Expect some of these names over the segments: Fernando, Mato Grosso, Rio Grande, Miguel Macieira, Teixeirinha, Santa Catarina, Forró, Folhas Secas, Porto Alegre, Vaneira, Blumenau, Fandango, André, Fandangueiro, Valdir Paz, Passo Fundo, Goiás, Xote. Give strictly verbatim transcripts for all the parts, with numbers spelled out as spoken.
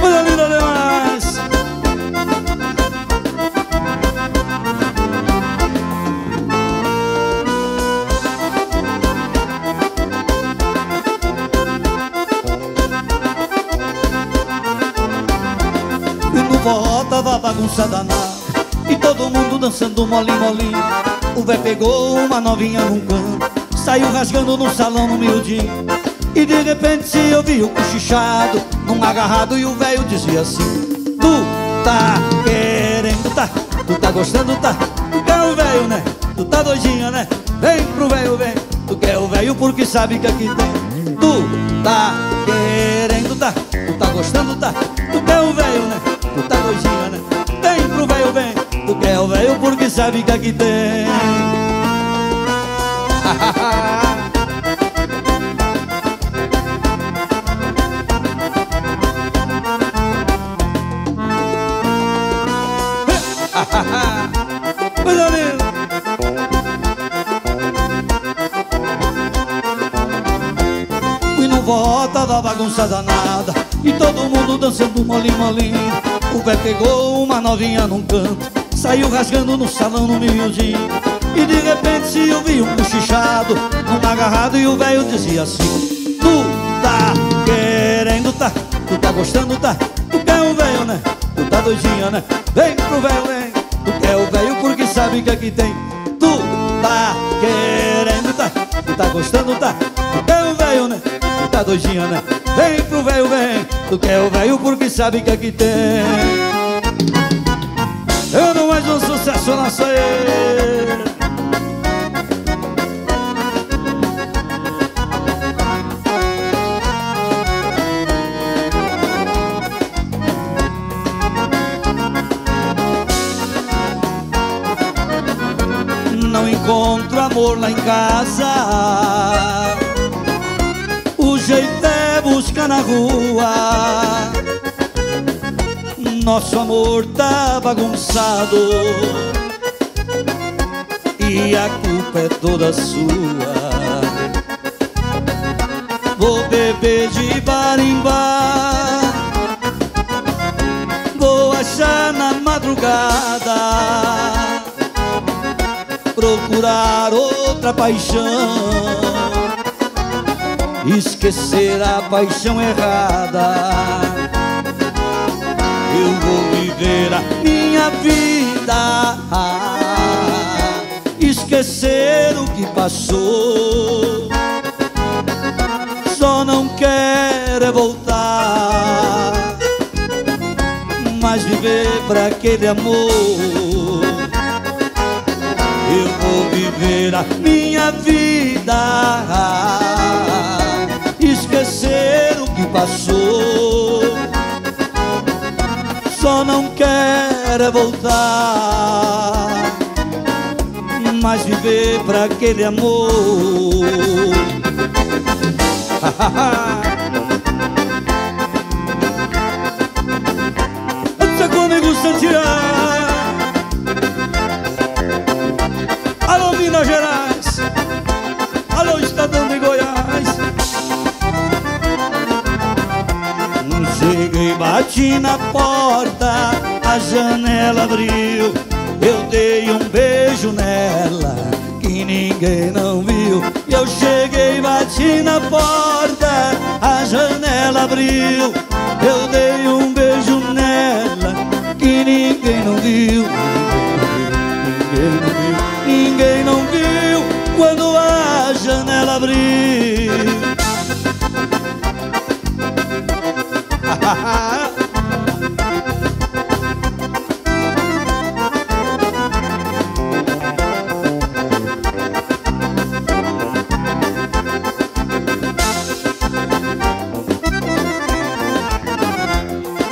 Coisa linda demais. E no forró tava bagunçada na e todo mundo dançando molim, molim. O véio pegou uma novinha num canto, saiu rasgando no salão no miudinho. E de repente se ouviu cochichado num agarrado e o véio dizia assim: tu tá querendo, tá? Tu tá gostando, tá? Tu quer o véio, né? Tu tá doidinha, né? Vem pro véio, vem. Tu quer o véio porque sabe que aqui tem. Tu tá querendo, tá? Tu tá gostando, tá? Tu quer o véio, né? Tu tá doidinha, né? Vem pro véio, vem. Tu quer o véio porque sabe que aqui tem. E no forró tava bagunçada nada e todo mundo dançando molim, molim. O véio pegou uma novinha num canto, saiu rasgando no salão no miudinho. E de repente se ouviu um cochichado num agarrado e o véio dizia assim: tu tá querendo, tá? Tu tá gostando, tá? Tu quer o véio, né? Tu tá doidinha, né? Vem pro véio, vem. Tu quer o véio porque sabe que aqui tem. Tu tá querendo, tá? Tu tá gostando, tá? Tu quer o véio, né? Tu tá doidinha, né? Vem pro véio, vem. Tu quer o véio porque sabe que aqui tem. Eu não mais um sucesso na saia. Não encontro amor lá em casa, o jeito é buscar na rua. Nosso amor tá bagunçado e a culpa é toda sua. Vou beber de bar em bar, vou achar na madrugada, procurar outra paixão, esquecer a paixão errada. Eu vou viver a minha vida, esquecer o que passou. Só não quero voltar, mas viver pra aquele amor. Eu vou viver a minha vida, esquecer o que passou. Só não quero voltar, mas viver pra aquele amor. Você comigo, Santiago. Alô, Minas Gerais. Alô, Estadão de Goiás. Cheguei, bati na porta, a janela abriu. Eu dei um beijo nela, que ninguém não viu. Eu cheguei, bati na porta, a janela abriu. Eu dei um beijo nela, que ninguém não viu. Ninguém não viu, ninguém não viu, quando a janela abriu.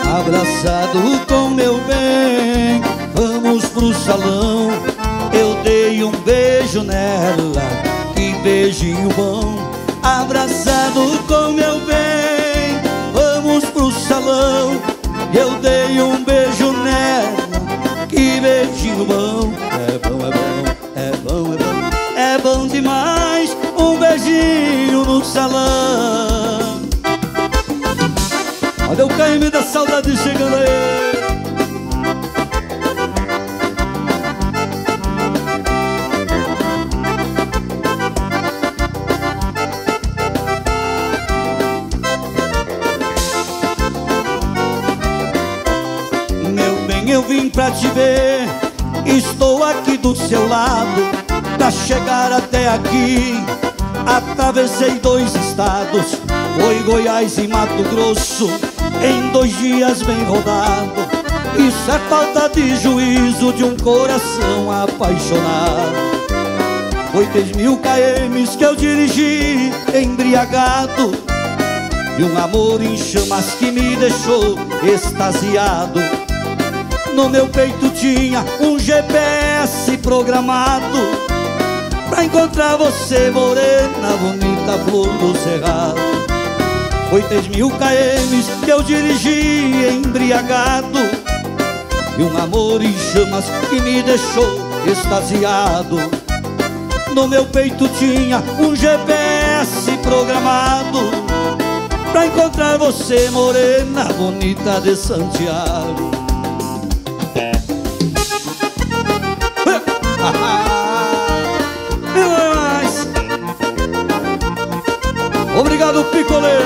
Abraçado com meu bem, vamos pro salão. Eu dei um beijo nela, que beijinho bom. Abraçado com meu bem, pro salão, eu dei um beijo nela, que beijinho bom. É bom, é bom, é bom, é bom, é bom demais, um beijinho no salão. saudade chegando aí. Eu vim pra te ver, estou aqui do seu lado. Pra chegar até aqui, atravessei dois estados, foi Goiás e Mato Grosso, em dois dias bem rodado. Isso é falta de juízo de um coração apaixonado. Foi três mil quilômetros que eu dirigi, embriagado, e um amor em chamas que me deixou extasiado. No meu peito tinha um G P S programado pra encontrar você, morena, bonita flor do cerrado. Foi três mil quilômetros que eu dirigi embriagado, e um amor em chamas que me deixou extasiado. No meu peito tinha um G P S programado pra encontrar você, morena, bonita de Santiago. Obrigado, picolé.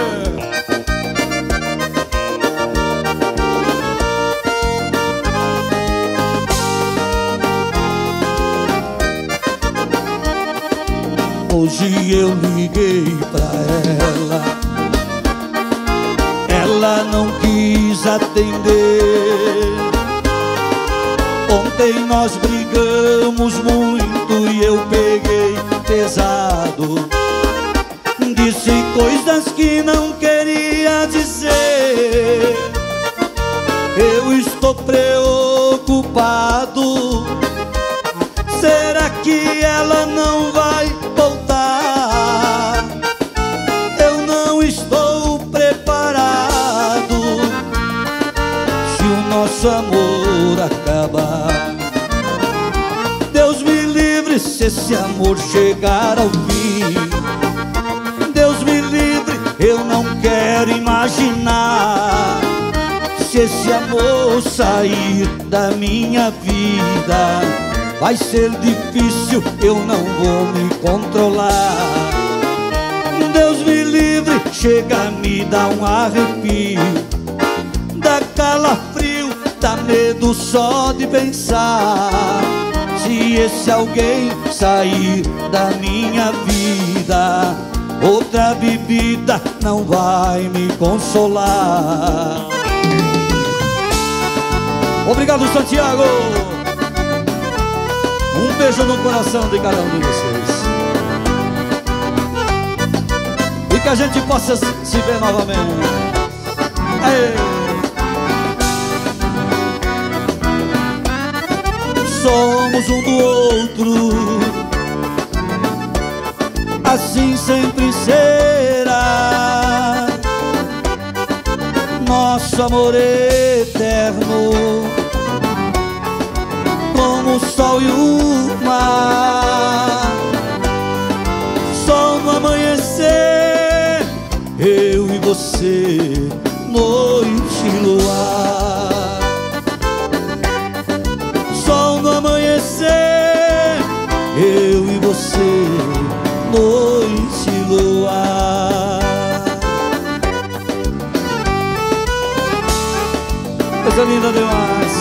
Hoje eu liguei pra ela, ela não quis atender. Ontem nós brigamos muito e eu peguei pesado. Disse coisas que não queria dizer. Eu estou preocupado. Será que ela não vai voltar? Eu não estou preparado. Se o nosso amor acabar, Deus me livre se esse amor chegar ao fim. Eu não quero imaginar se esse amor sair da minha vida. Vai ser difícil, eu não vou me controlar. Deus me livre, chega a me dar um arrepio, dá calafrio, dá medo só de pensar. Se esse alguém sair da minha vida, outra bebida não vai me consolar. Obrigado, Santiago. Um beijo no coração de cada um de vocês. E que a gente possa se ver novamente. Aê. Somos um do outro, assim sempre será. Nosso amor eterno, como o sol e o mar. Só no amanhecer, eu e você, noite e luar. Só no amanhecer, eu e você, noite luar. Coisa linda demais.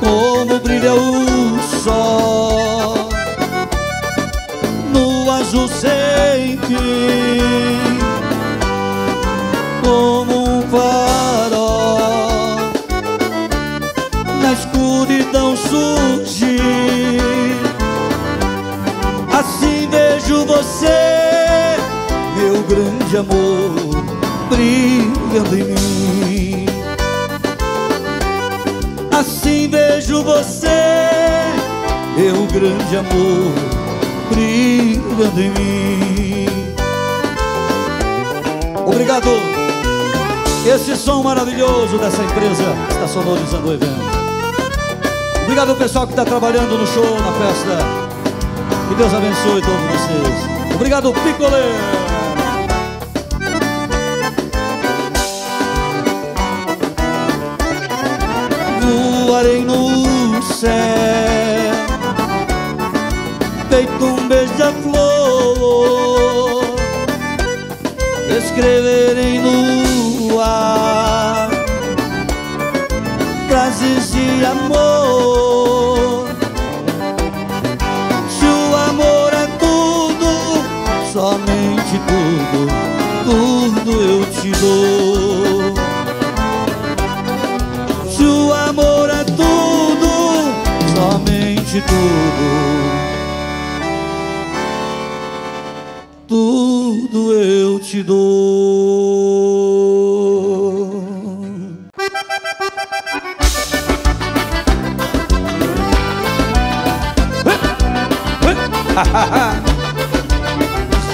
Como brilha o sol azul sem fim, como um farol na escuridão surge. Assim vejo você, meu grande amor, brilhando em mim. Assim vejo você, meu grande amor, brilhando em mim. Obrigado. Esse som maravilhoso dessa empresa está sonorizando o evento. Obrigado ao pessoal que está trabalhando no show, na festa. Que Deus abençoe todos vocês. Obrigado, Picolé! Voarei no céu, feito um beija-flor, escreverei no ar frases de amor. Se o amor é tudo, somente tudo, tudo eu te dou. Se o amor é tudo, somente tudo, tudo eu te dou.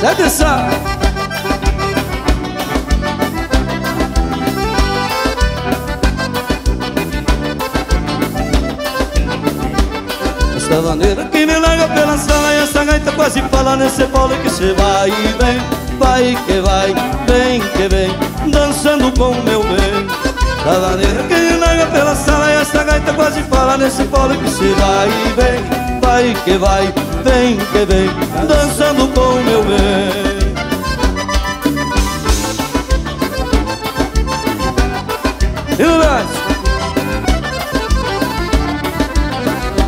Atenção! Essa vaneira que me larga pela sala, e essa gaita quase fala nesse pole que cê vai e vem, vai que vai, vem que vem, dançando com o meu bem. Essa vaneira que me larga pela sala, e essa gaita quase fala nesse pole que cê vai e vem, vai que vai, vem que vem, dançando com o meu bem. E o resto?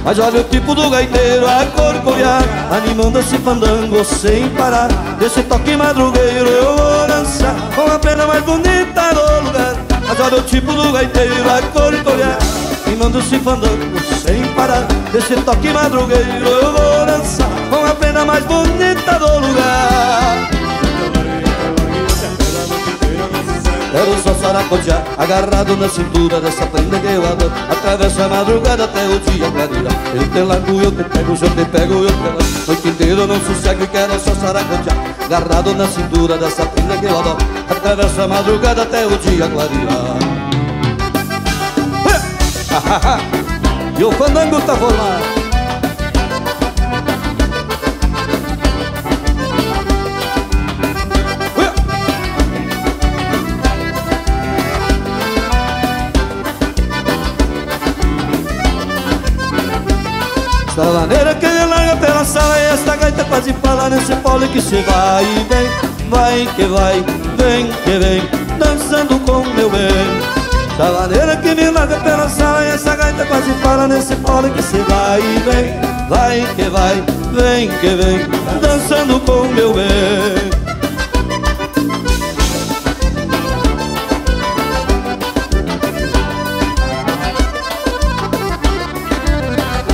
Mas olha o tipo do gaiteiro, a corcoviar, animando esse fandango sem parar. Desse toque madrugueiro eu vou dançar, com a perna mais bonita do lugar. Mas olha o tipo do gaiteiro, a corcoviar, animando esse fandango sem parar. Desse toque madrugueiro eu vou dançar, com a perna mais bonita do lugar. Quero só saracotear, agarrado na cintura dessa prenda que eu adoro. Atravesso a madrugada até o dia clarear. Eu te largo, eu te pego, eu te pego, eu te largo. Noite inteira eu não sossego e quero só saracotear, agarrado na cintura dessa prenda que eu adoro. Atravesso a madrugada até o dia clarear. E o fandango tá volando. Essa vaneira que me larga pela sala, e esta gaita quase fala nesse pole que cê vai e vem, vai que vai, vem que vem, dançando com meu bem. Essa vaneira que me larga pela sala, e essa gaita quase fala nesse pole que cê vai e vem, vai que vai, vem que vem, dançando com meu bem.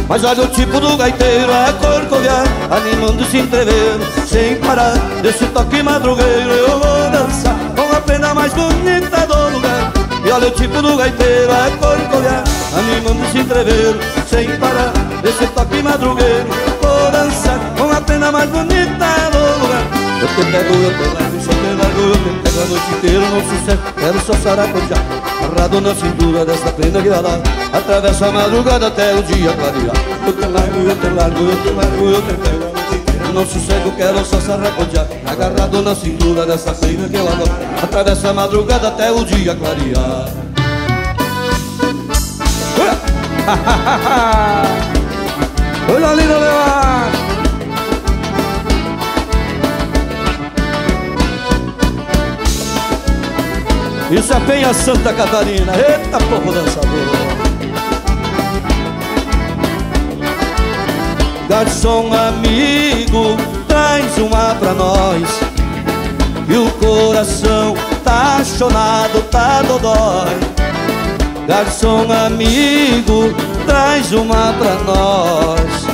Mas olha o tipo do gaiteiro, é corcoviar, animando-se entrever, sem parar. Desse toque madrugueiro eu vou dançar, com a prenda mais bonita do lugar. E olha o tipo do gaiteiro, é corcoviar, animando-se entrever, sem parar. Desse toque madrugueiro vou dançar, com a prenda mais bonita do lugar. Eu te pego, eu te largo, só te largo, eu te pego a noite inteira no sucesso. Quero só saracotear, agarrado na cintura dessa prenda que dá lá. Atravesso a madrugada até o dia clarear. Eu te largo, eu te largo, eu te largo, eu te pego. Não sossego, quero só saracotear, agarrado na cintura dessa prenda que dá lá. Atravesso a madrugada até o dia clarear. Olha ali no meu ar. Isso é bem a Santa Catarina. Eita, povo dançador. Garçom amigo, traz uma pra nós, e o coração tá chonado, tá dodói. Garçom amigo, traz uma pra nós,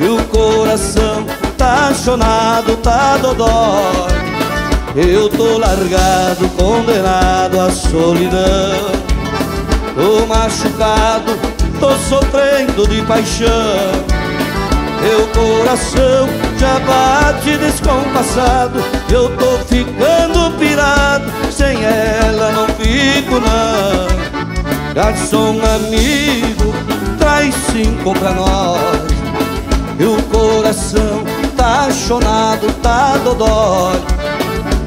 e o coração tá chonado, tá dodói. Eu tô largado, condenado à solidão. Tô machucado, tô sofrendo de paixão. Meu coração já bate descompassado, eu tô ficando pirado, sem ela não fico. fortuna. Garçom amigo, traz cinco pra nós. E o coração tá achonado, tá dodói.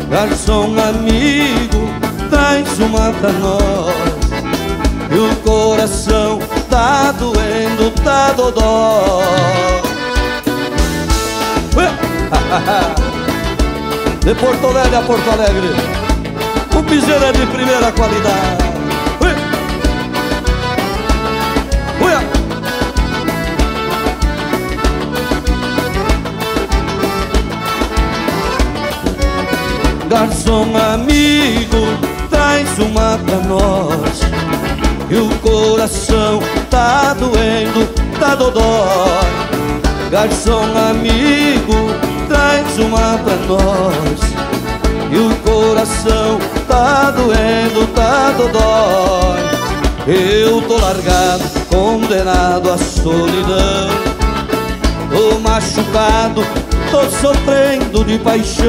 Garçom amigo, traz uma pra nós. E o coração tá doendo, tá dodói. De Porto Alegre a Porto Alegre, o piseiro é de primeira qualidade. Ui. Ui. Garçom amigo, traz uma pra nós. E o coração tá doendo, tá dodói. Garçom amigo, traz uma pra nós. E o coração tá doendo, tá dodói. Eu tô largado, condenado à solidão. Tô machucado, tô sofrendo de paixão.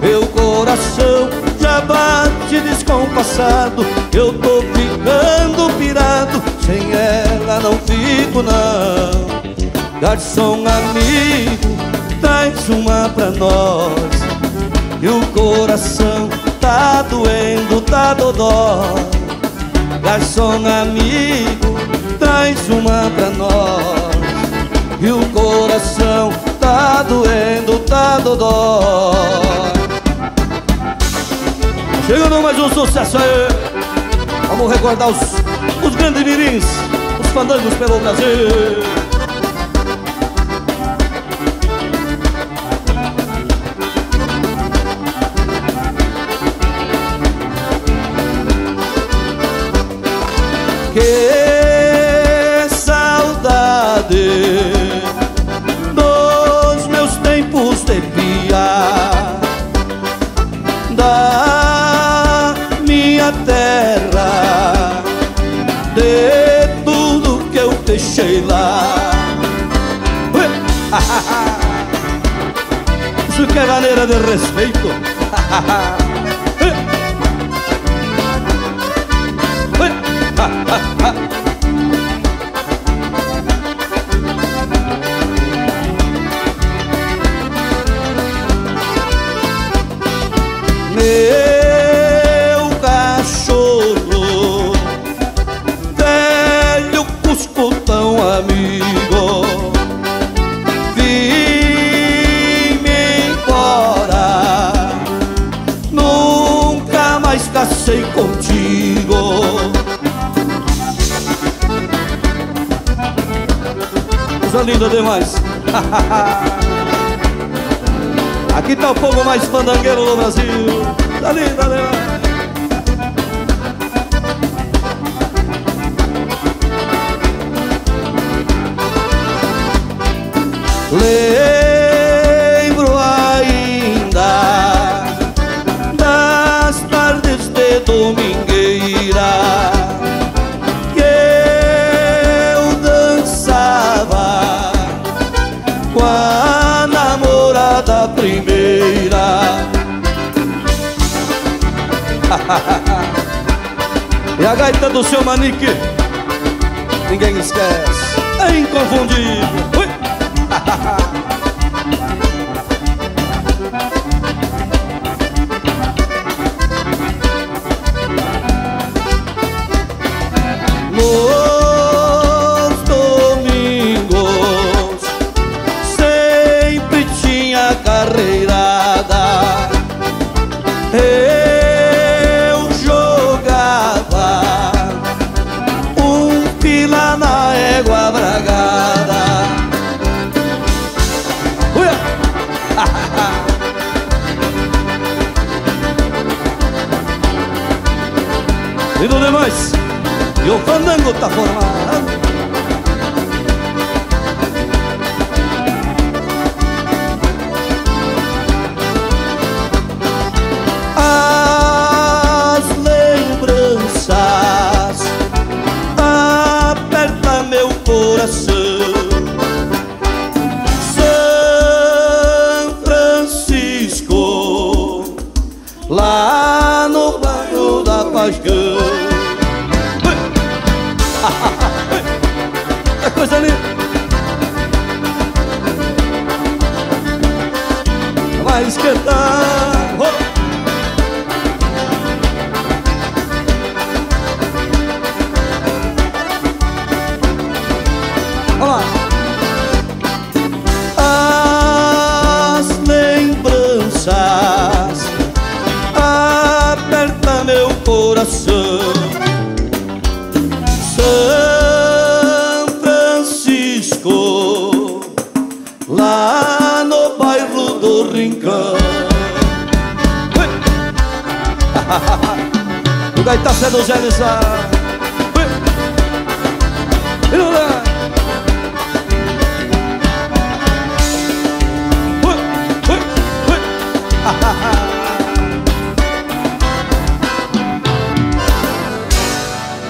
Meu coração já bate descompassado. Eu tô ficando pirado, sem ela não fico não. Garçom amigo, traz uma pra nós. E o coração tá doendo, tá dodó. Garçom amigo, traz uma pra nós. E o coração tá doendo, tá dodó. Chegando mais um sucesso aí. Vamos recordar os, os grandes mirins, os fandangos pelo Brasil. Que saudade dos meus tempos de pia, da minha terra, de tudo que eu deixei lá. Isso que é maneira de respeito. Meu cachorro, velho cusco tão amigo, vim-me embora, nunca mais casei contigo. Coisa linda demais. Aqui tá o povo mais fandangueiro do Brasil. Tá linda demais. Lembro ainda das tardes de domingueira. E a gaita do seu Manique, ninguém esquece, é inconfundível. Ui. Nos domingos sempre tinha carreirada. Lindo demais. E o fandango tá formado. As lembranças apertam meu coração. São Francisco, lá no bairro da Paz. mascando. É coisa linda. Vai esquentar. O gaitaço é do Zé Lissá.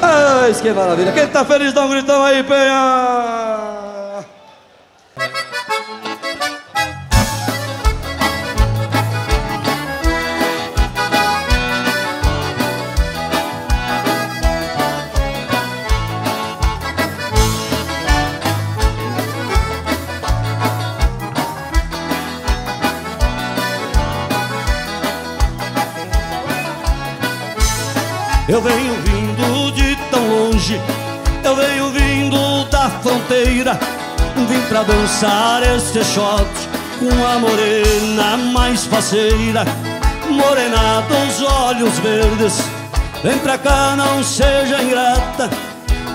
Ai, que maravilha. Quem tá feliz dá um gritão aí, Penha. Eu venho vindo de tão longe, eu venho vindo da fronteira. Vim pra dançar este xote com a morena mais faceira. Morena dos olhos verdes, vem pra cá, não seja ingrata.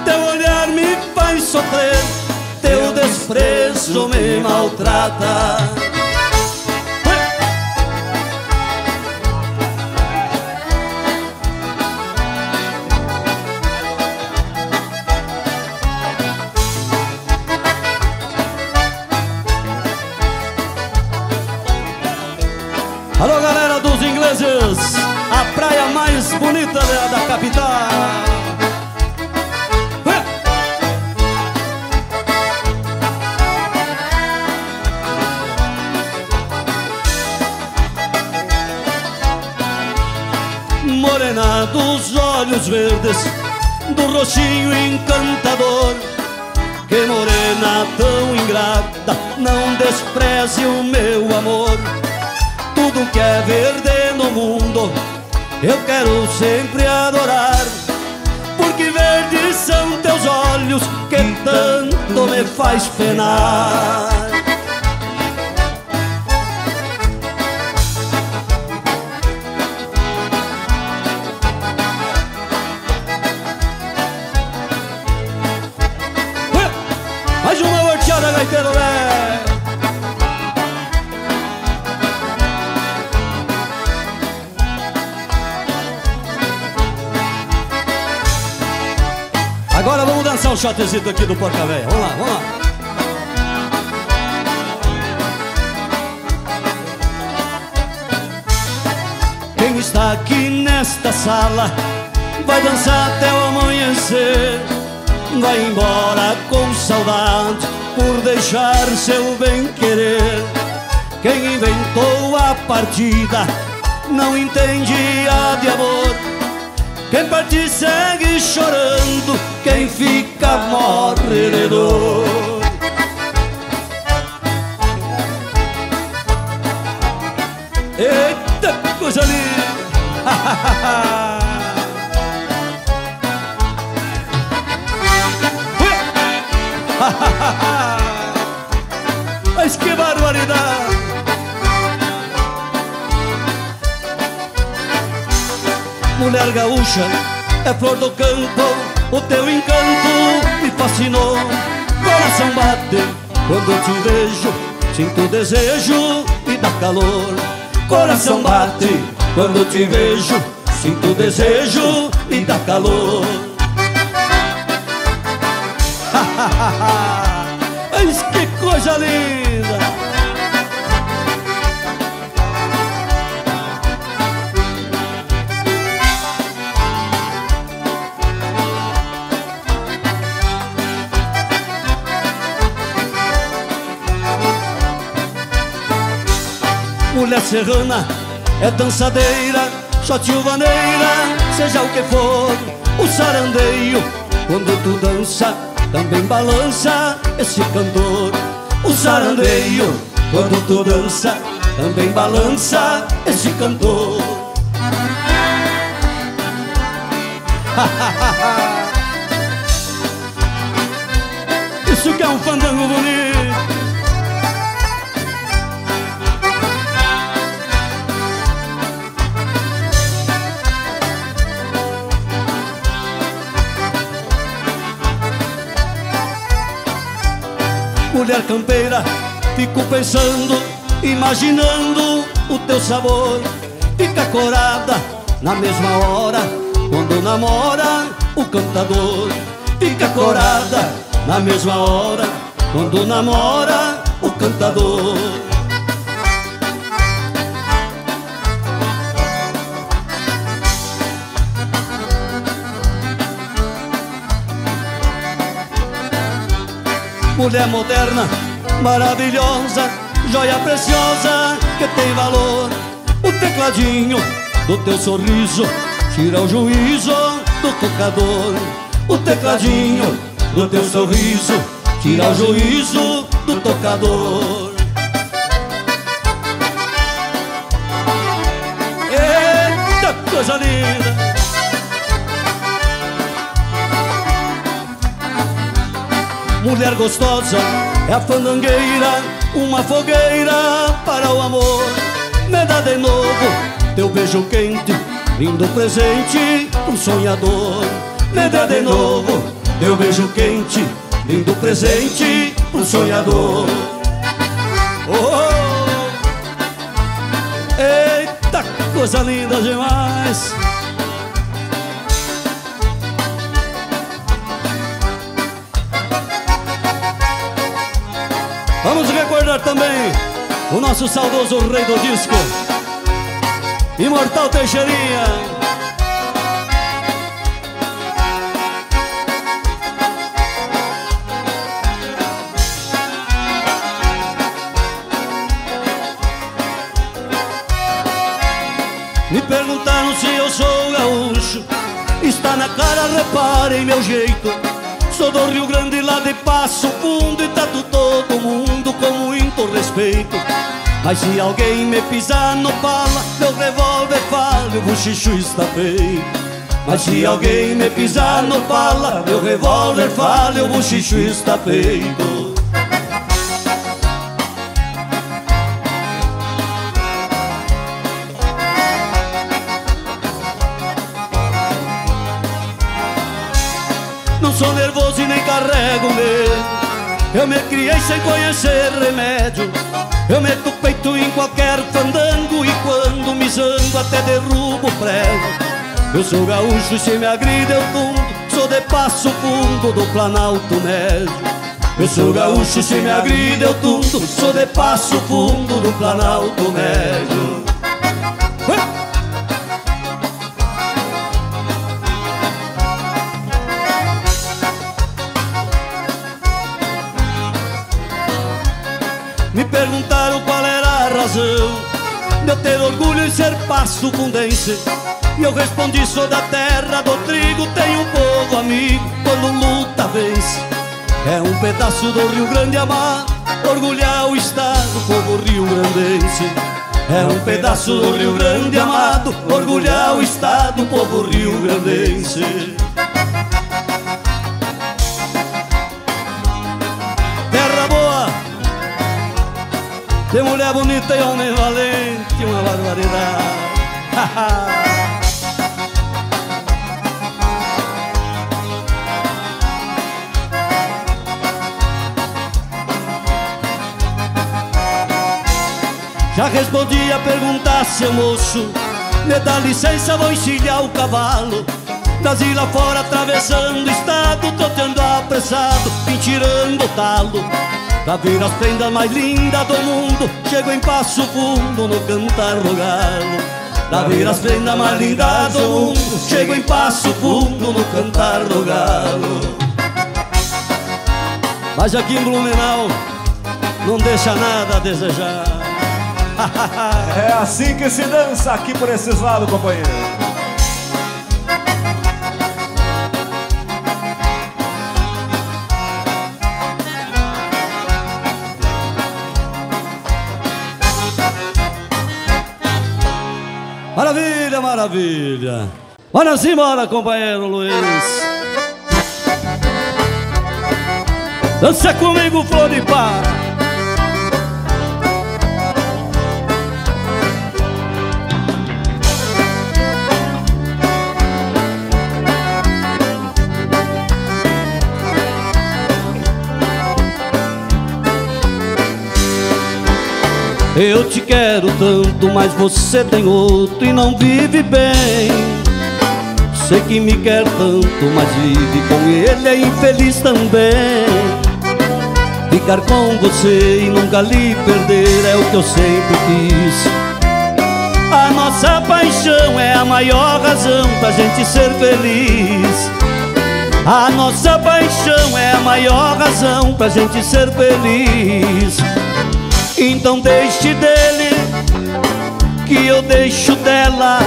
Teu olhar me faz sofrer, teu desprezo me maltrata. Alô, galera dos ingleses, a praia mais bonita da capital. Morena dos olhos verdes, do roxinho encantador. Que morena tão ingrata, não despreze o meu amor. Tudo que é verde no mundo eu quero sempre adorar, porque verdes são teus olhos que tanto me faz penar. Mais uma volteada, gaiteiro velho. Agora vamos dançar um xotezito aqui do Porca Véia. Vamos lá, vamos lá. Quem está aqui nesta sala vai dançar até o amanhecer. Vai embora com saudade por deixar seu bem-querer. Quem inventou a partida não entende a de amor. Quem parte segue chorando, quem fica morre de dor. Eita, coisa linda! Mas que barbaridade! Mulher gaúcha, é flor do campo, o teu encanto me fascinou. Coração bate quando eu te vejo, sinto desejo e dá calor. Coração bate quando eu te vejo, sinto desejo e dá calor. Mas que coisa linda! Mulher serrana é dançadeira, xote ou vaneira, seja o que for, o sarandeio, quando tu dança, também balança esse cantor. O sarandeio, quando tu dança, também balança esse cantor. Isso que é um fandango bonito. Mulher campeira, fico pensando, imaginando o teu sabor. Fica corada na mesma hora, quando namora o cantador. Fica corada na mesma hora, quando namora o cantador. Mulher moderna, maravilhosa, joia preciosa que tem valor. O tecladinho do teu sorriso tira o juízo do tocador. O tecladinho do teu sorriso tira o juízo do tocador. Eita, coisa linda! Mulher gostosa é a fandangueira, uma fogueira para o amor. Me dá de novo teu beijo quente, lindo presente pro sonhador. Me dá de novo teu beijo quente, lindo presente pro sonhador. Oh, eita, coisa linda demais! Vamos recordar também o nosso saudoso rei do disco, imortal Teixeirinha. Me perguntaram se eu sou gaúcho, está na cara, reparem meu jeito. Sou do Rio Grande, lá de Passo Fundo, e trato todo mundo com muito respeito. Mas se alguém me pisar no pala, meu revólver fala, o bochicho está feio. Mas se alguém me pisar no pala, meu revólver fala, o bochicho está feio. Não sou nervoso e nem carrego medo. Eu me criei sem conhecer remédio. Eu meto o peito em qualquer fandango, e quando me zango até derrubo o prego. Eu sou gaúcho e se me agride eu fundo, sou de Passo Fundo, do Planalto Médio. Eu sou gaúcho e se me agride eu tundo, sou de Passo Fundo, do Planalto Médio. Me perguntaram qual era a razão de eu ter orgulho em ser Passo Fundense. E eu respondi, sou da terra do trigo, tenho um povo amigo, quando luta vence. É um pedaço do Rio Grande amado, orgulhar o estado, povo rio-grandense. É um pedaço do Rio Grande amado, orgulhar o estado, povo rio-grandense. De mulher bonita e homem valente, uma barbaridade. Já respondi a perguntar, seu moço, me dá licença, vou encilhar o cavalo. Brasil lá fora atravessando o estado, troteando apressado, vim tirando o talo. Pra ver as prendas mais lindas do mundo, chego em Passo Fundo no cantar do galo. Pra ver as prendas mais lindas do mundo, chego em Passo Fundo no cantar do galo. Mas aqui em Blumenau não deixa nada a desejar. É assim que se dança aqui por esses lados, companheiro. Maravilha, maravilha. Bora sim, bora, companheiro Luiz. Dança comigo, flor de par. Eu te quero tanto, mas você tem outro e não vive bem. Sei que me quer tanto, mas vive com ele, é infeliz também. Ficar com você e nunca lhe perder é o que eu sempre quis. A nossa paixão é a maior razão pra gente ser feliz. A nossa paixão é a maior razão pra gente ser feliz. Então deixe dele, que eu deixo dela.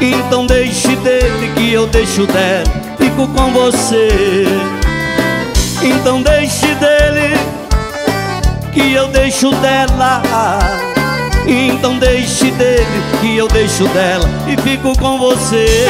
Então deixe dele, que eu deixo dela. Fico com você. Então deixe dele, que eu deixo dela. Então deixe dele, que eu deixo dela. E fico com você.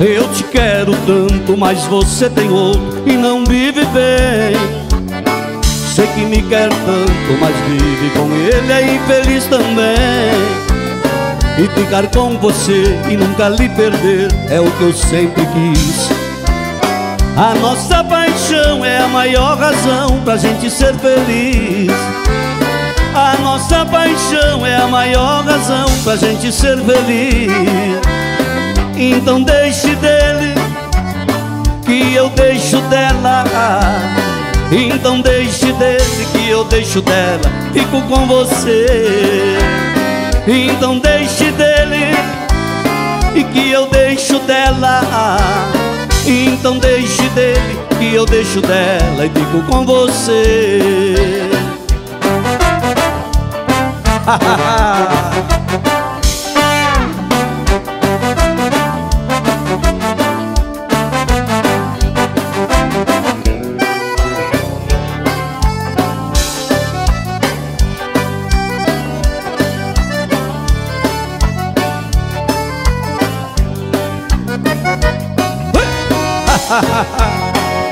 Eu te quero tanto, mas você tem outro e não vive bem. Sei que me quer tanto, mas vive com ele, é infeliz também. E ficar com você e nunca lhe perder é o que eu sempre quis. A nossa paixão é a maior razão pra gente ser feliz. A nossa paixão é a maior razão pra gente ser feliz. Então deixe dele, que eu deixo dela. Então deixe dele, que eu deixo dela. Fico com você. Então deixe dele, e que eu deixo dela. Então deixe dele, que eu deixo dela. E fico com você.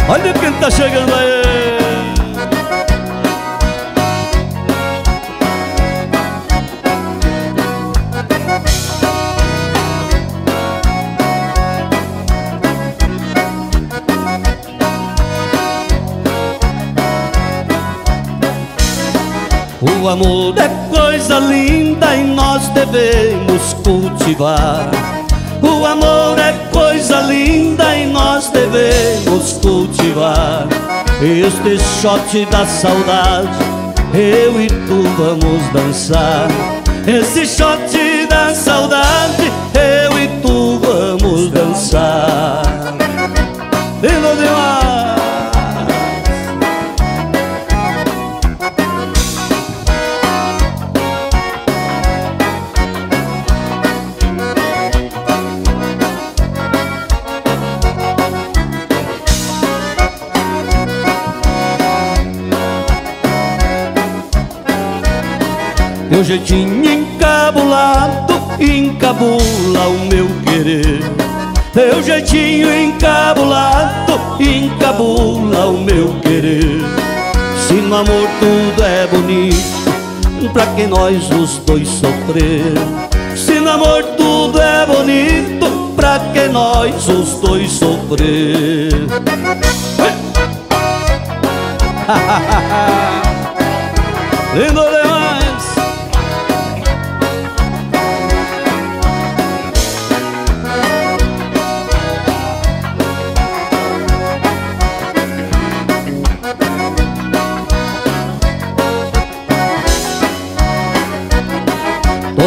Olha quem tá chegando aí. O amor é coisa linda e nós devemos cultivar. O amor é coisa linda e nós devemos cultivar. Este xote da saudade, eu e tu vamos dançar. Esse xote da saudade, eu e tu vamos dançar. Lindo demais. Teu jeitinho encabulado encabula o meu querer. Teu jeitinho encabulado encabula o meu querer. Se no amor tudo é bonito, pra que nós os dois sofrer? Se no amor tudo é bonito, pra que nós os dois sofrer? Lindo demais.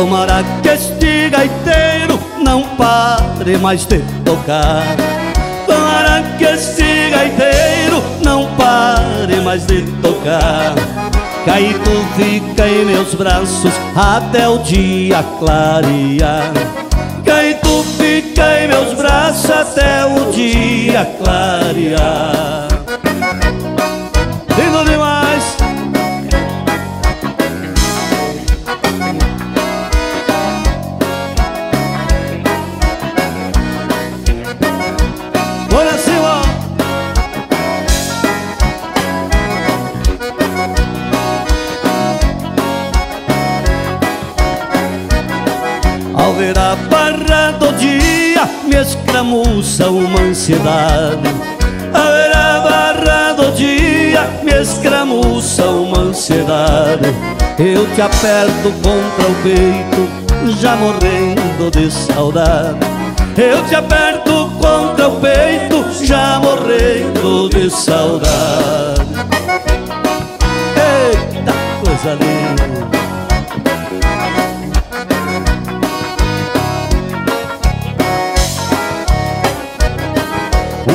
Tomara que este gaiteiro não pare mais de tocar. Tomara que este gaiteiro não pare mais de tocar. Caído fica em meus braços até o dia clarear. Caído fica em meus braços até o dia clarear. Lindo demais! Bora, Silva! Ao ver a barra do dia, me escramuça uma ansiedade. Me escramuça uma ansiedade. Eu te aperto contra o peito, já morrendo de saudade. Eu te aperto contra o peito, já morrendo de saudade. Eita coisa linda.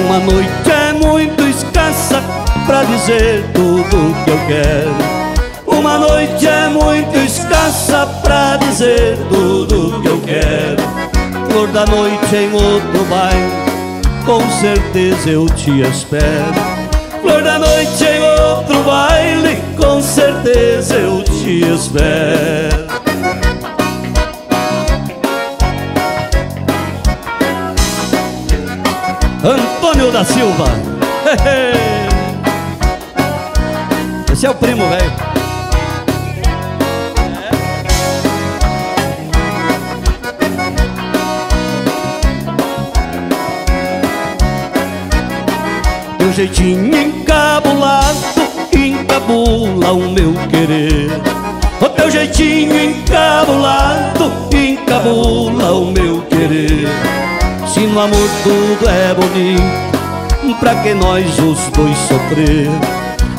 Uma noite é muito escassa pra dizer tudo que eu quero. Uma noite é muito escassa pra dizer tudo que eu quero. Flor da noite em outro baile, com certeza eu te espero. Flor da noite em outro baile, com certeza eu te espero. Antônio da Silva. Esse é o primo, velho. É. Teu jeitinho encabulado encabula o meu querer. O teu jeitinho encabulado encabula o meu querer. Se no amor tudo é bonito, pra que nós os dois sofrer?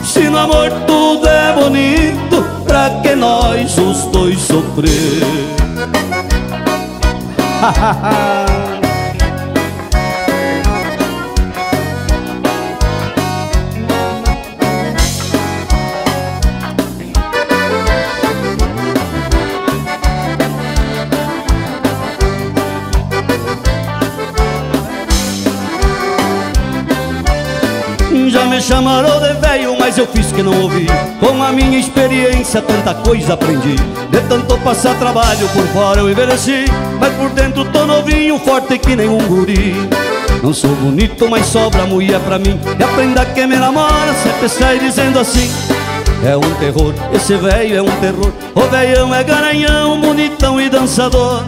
Se no amor tudo é bonito, pra que nós os dois sofrer? Já me chamaram de velho, mas eu fiz que não ouvi. Com a minha experiência tanta coisa aprendi. De tanto passar trabalho por fora eu envelheci, mas por dentro tô novinho, forte que nem um guri. Não sou bonito, mas sobra mulher pra mim. E aprenda que me namora, sempre sai dizendo assim. É um terror, esse velho é um terror. O velhão é garanhão, bonitão e dançador.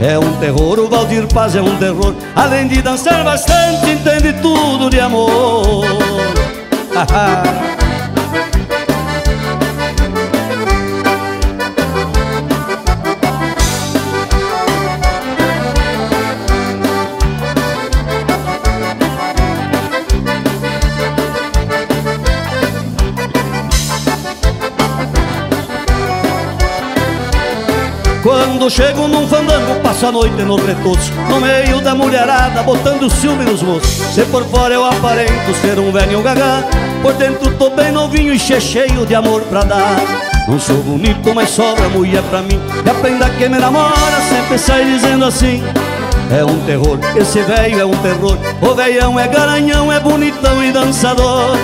É um terror, o Valdir Paz é um terror. Além de dançar bastante, entende tudo de amor. Quando chego num fandango, passo a noite no retoço, no meio da mulherada, botando ciúme nos moços. Se por fora eu aparento ser um velho e um gagá, por dentro tô bem novinho e cheio de amor pra dar. Não sou bonito, mas sobra mulher pra mim. E aprenda que me namora, sempre sai dizendo assim. É um terror, esse velho é um terror. O velhão é garanhão, é bonitão e dançador.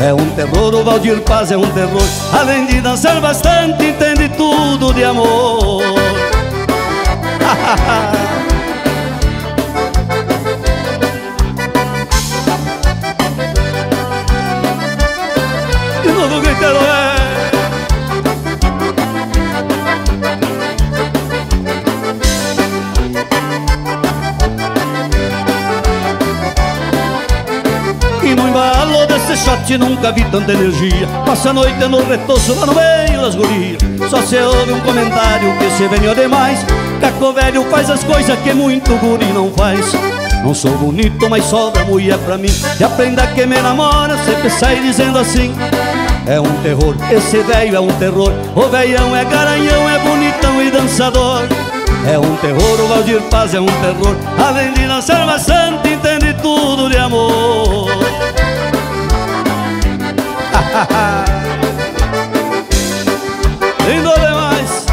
É um terror, o Valdir Paz é um terror. Além de dançar bastante, entende tudo de amor. De novo griteiro é. E no embalo desse xote nunca vi tanta energia. Passa a noite no retoço, lá no meio das gurias. Só se ouve um comentário que se venhou demais. Caco velho faz as coisas que muito guri não faz. Não sou bonito, mas sobra mulher pra mim. E aprenda que me namora, sempre sai dizendo assim. é um terror, esse velho é um terror. O velhão é garanhão, é bonitão e dançador. É um terror, o Valdir Paz é um terror. Além de dançar bastante, entende tudo de amor. Lindo demais.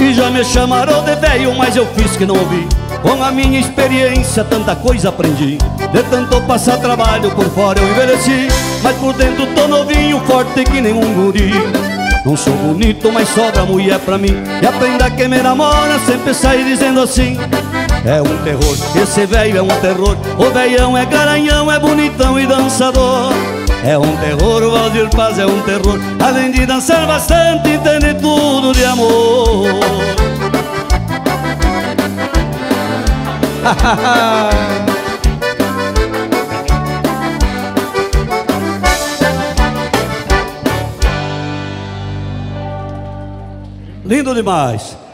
E já me chamaram de velho, mas eu fiz que não ouvi. Com a minha experiência tanta coisa aprendi. De tanto passar trabalho por fora eu envelheci, mas por dentro tô novinho, forte que nem um guri. Não sou bonito, mas sobra mulher pra mim. E aprenda quem me namora, sempre sai dizendo assim: é um terror, esse velho é um terror. O velhão é garanhão, é bonitão e dançador. É um terror, o Valdir Paz é um terror. Além de dançar bastante, entende tudo de amor. Lindo demais.